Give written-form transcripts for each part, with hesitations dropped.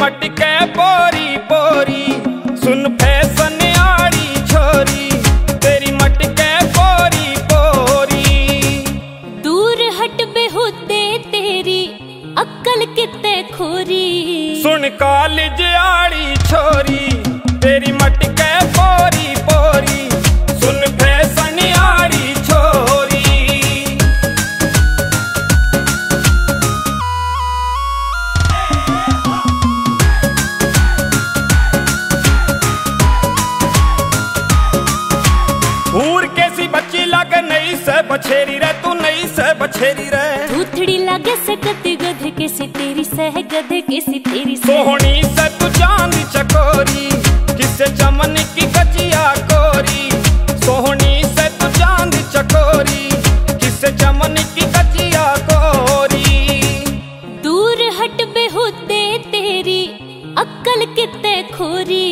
मटके बोरी बोरी सुन फैशन आड़ी छोरी, तेरी मटके बोरी बोरी। दूर हट बेहुदे तेरी अक्कल किते खोरी, सुन कालिज आड़ी छोरी, तेरी मटके बोरी बोरी सुन फैशन आड़ी छोरी। हूर कैसी बच्ची लागे नहीं से बछेरी रे, तू नहीं से बछेरी रे। थूथड़ी लागे से गधे गधे कैसी तेरी सह गधे कैसी तेरी सोहनी से, तू चांदी चकोरी किसे चमन की कचिया कोरी। सोहनी से तू चांद चकोरी किसे चमन की कचिया कोरी। दूर हट बेहुदे तेरी अक्कल किते खोरी,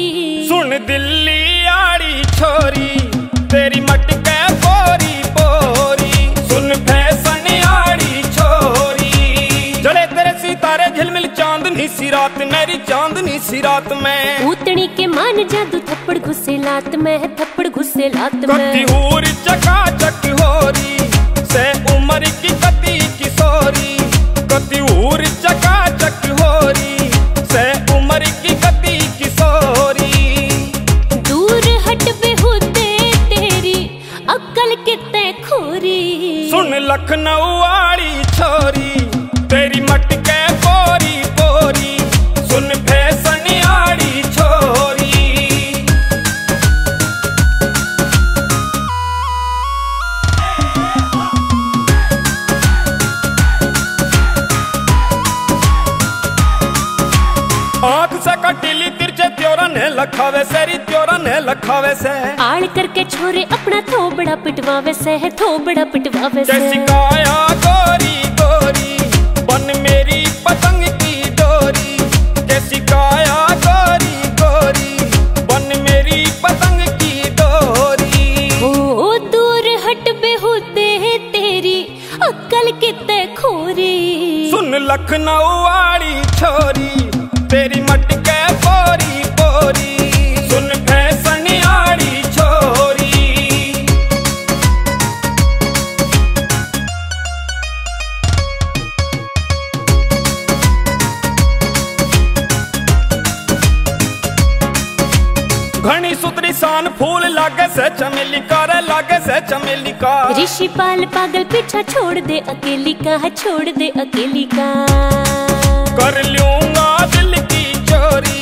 सुन दिल्ली आड़ी छोरी, तेरी मटके बोरी बोरी सुन फैशन आड़ी छोरी। जड़े तेरे सितारे झिलमिल चांदनी सी रात, मेरी चांदनी सी रात में भूतनी के मान जादू थप्पड़ घुसे लात में, थप्पड़ घुसे लात में। कती हूर चका चक होरी से उम्र की कती किशोरी, कती हूर चका चक होरी से उम्र की कती किशोरी। दूर हट बेहुदे तेरी अक्कल किते खोरी, सुन लखनऊ वाली छोरी, तेरी मटके बोरी बोरी सुन फैशन आड़ी छोरी। आँख से कटीली तिरछे त्योरा ने लखावे सेरी, त्योरा ने लखावे से। आड़ करके छोरे अपना थोबड़ा पिटवावे से, थोबड़ा पिटवावे से। जैसी काया गोरी गोरी बन मेरी पतंग की डोरी, कैसी काया गोरी गोरी बन मेरी पतंग की डोरी। ओ दूर हट बेहुदे तेरी अक्कल किते खोरी, सुन लखनऊ वाली छोरी, तेरी मटके बोरी बोरी सुन फैशन आड़ी छोरी। घनी सुतरी सान फूल लागे से चमेली का रे, लागे से चमेली का। ऋषिपाल पागल पीछा छोड़ दे अकेली का, छोड़ दे अकेली का। कर लूंगा दिल की चोरी